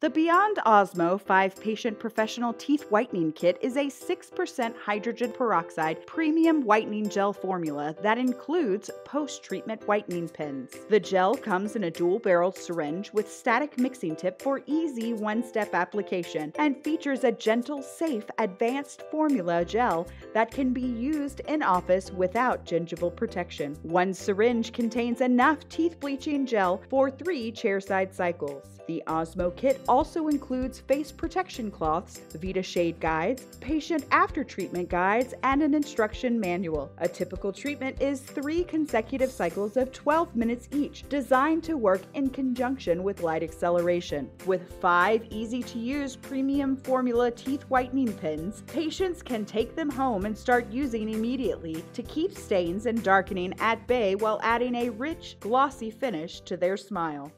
The Beyond Osmo 5 Patient Professional Teeth Whitening Kit is a 6% hydrogen peroxide premium whitening gel formula that includes post-treatment whitening pins. The gel comes in a dual-barreled syringe with static mixing tip for easy one-step application and features a gentle, safe, advanced formula gel that can be used in office without gingival protection. One syringe contains enough teeth bleaching gel for 3 chairside cycles. The Osmo Kit also includes face protection cloths, Vita Shade guides, patient after-treatment guides, and an instruction manual. A typical treatment is 3 consecutive cycles of 12 minutes each, designed to work in conjunction with light acceleration. With 5 easy-to-use premium formula teeth whitening pins, patients can take them home and start using immediately to keep stains and darkening at bay while adding a rich, glossy finish to their smile.